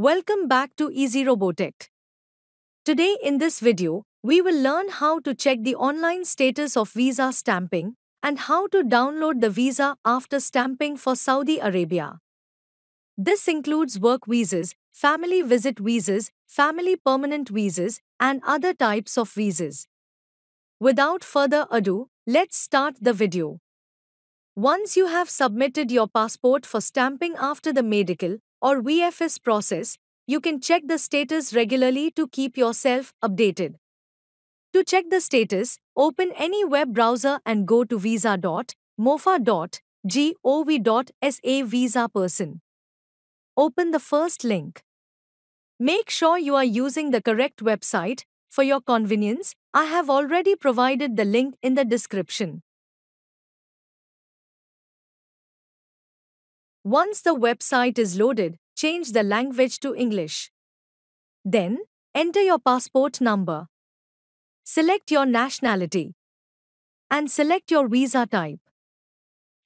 Welcome back to EasyRoboTech. Today in this video, we will learn how to check the online status of visa stamping and how to download the visa after stamping for Saudi Arabia. This includes work visas, family visit visas, family permanent visas, and other types of visas. Without further ado, let's start the video. Once you have submitted your passport for stamping after the medical, or VFS process, you can check the status regularly to keep yourself updated. To check the status, open any web browser and go to visa.mofa.gov.sa visa person. Open the first link. Make sure you are using the correct website. For your convenience, I have already provided the link in the description. Once the website is loaded, change the language to English. Then, enter your passport number. Select your nationality. And select your visa type.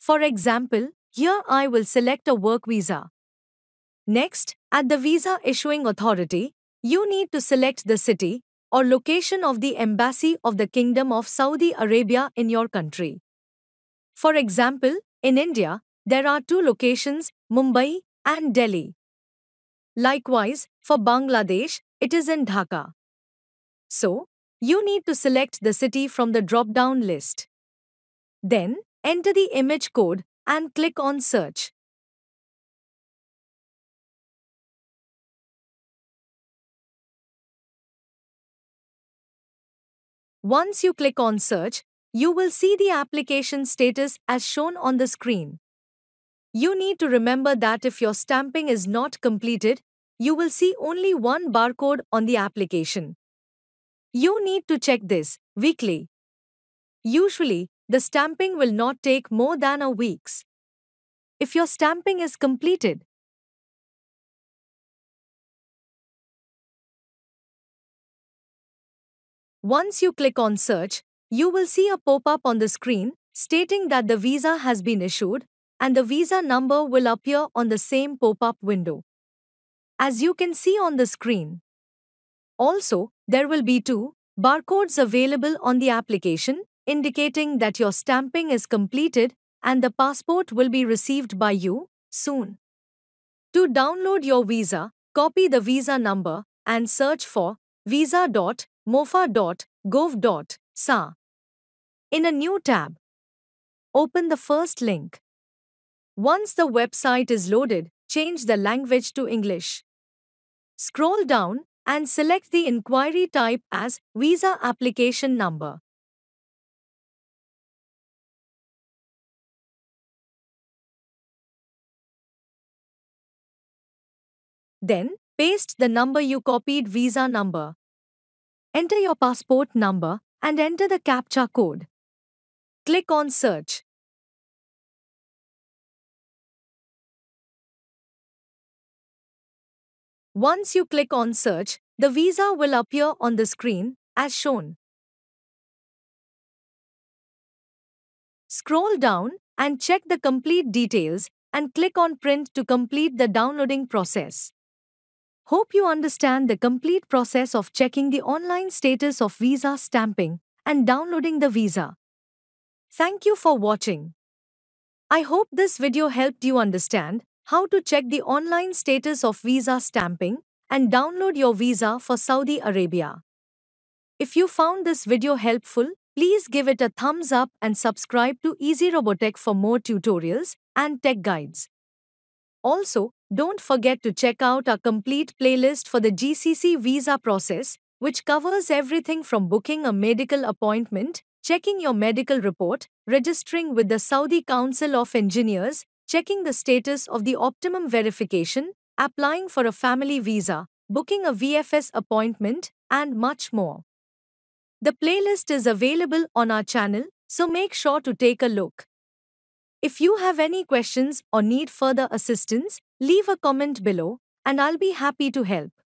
For example, here I will select a work visa. Next, at the visa issuing authority, you need to select the city or location of the embassy of the Kingdom of Saudi Arabia in your country. For example, in India, there are two locations, Mumbai and Delhi. Likewise, for Bangladesh, it is in Dhaka. So, you need to select the city from the drop-down list. Then, enter the image code and click on search. Once you click on search, you will see the application status as shown on the screen. You need to remember that if your stamping is not completed, you will see only one barcode on the application. You need to check this weekly. Usually, the stamping will not take more than a week. If your stamping is completed, once you click on search, you will see a pop-up on the screen stating that the visa has been issued, and the visa number will appear on the same pop-up window, as you can see on the screen. Also, there will be two barcodes available on the application, indicating that your stamping is completed and the passport will be received by you soon. To download your visa, copy the visa number and search for visa.mofa.gov.sa. In a new tab, open the first link. Once the website is loaded, change the language to English. Scroll down and select the inquiry type as visa application number. Then, paste the number you copied visa number. Enter your passport number and enter the CAPTCHA code. Click on search. Once you click on search, the visa will appear on the screen, as shown. Scroll down and check the complete details and click on print to complete the downloading process. Hope you understand the complete process of checking the online status of visa stamping and downloading the visa. Thank you for watching. I hope this video helped you understand how to check the online status of visa stamping and download your visa for Saudi Arabia. If you found this video helpful, please give it a thumbs up and subscribe to EasyRoboTech for more tutorials and tech guides. Also, don't forget to check out our complete playlist for the GCC visa process, which covers everything from booking a medical appointment, checking your medical report, registering with the Saudi Council of Engineers, checking the status of the optimum verification, applying for a family visa, booking a VFS appointment, and much more. The playlist is available on our channel, so make sure to take a look. If you have any questions or need further assistance, leave a comment below, and I'll be happy to help.